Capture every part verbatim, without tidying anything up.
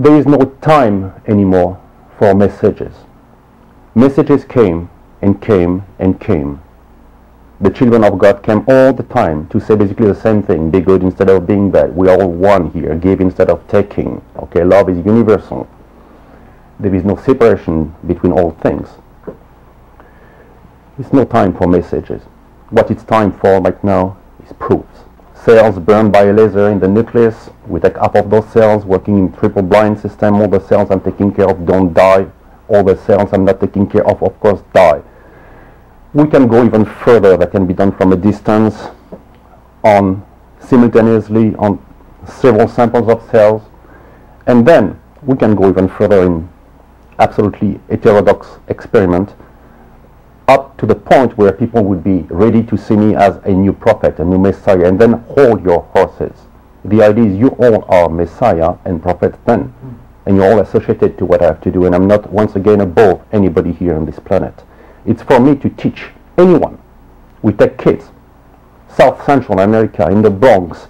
there is no time anymore for messages. Messages came and came and came. The children of God came all the time to say basically the same thing. Be good instead of being bad. We are all one here. Give instead of taking. Okay, love is universal. There is no separation between all things. It's no time for messages. What it's time for right now is proofs. Cells burned by a laser in the nucleus. We take half of those cells, working in triple blind system. All the cells I'm taking care of don't die. All the cells I'm not taking care of, of course, die. We can go even further. That can be done from a distance, on simultaneously on several samples of cells, and then we can go even further in absolutely heterodox experiment, up to the point where people would be ready to see me as a new prophet, a new messiah. And then hold your horses. The idea is you all are messiah and prophet then, and you're all associated to what I have to do, and I'm not once again above anybody here on this planet. It's for me to teach anyone. We take kids, South Central America, in the Bronx,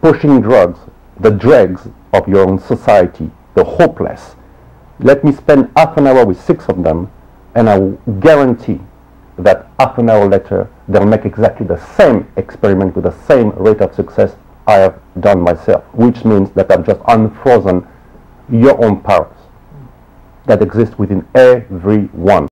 pushing drugs, the dregs of your own society, the hopeless. Let me spend half an hour with six of them, and I guarantee that half an hour later, they'll make exactly the same experiment with the same rate of success I have done myself, which means that I've just unfrozen your own powers that exist within everyone.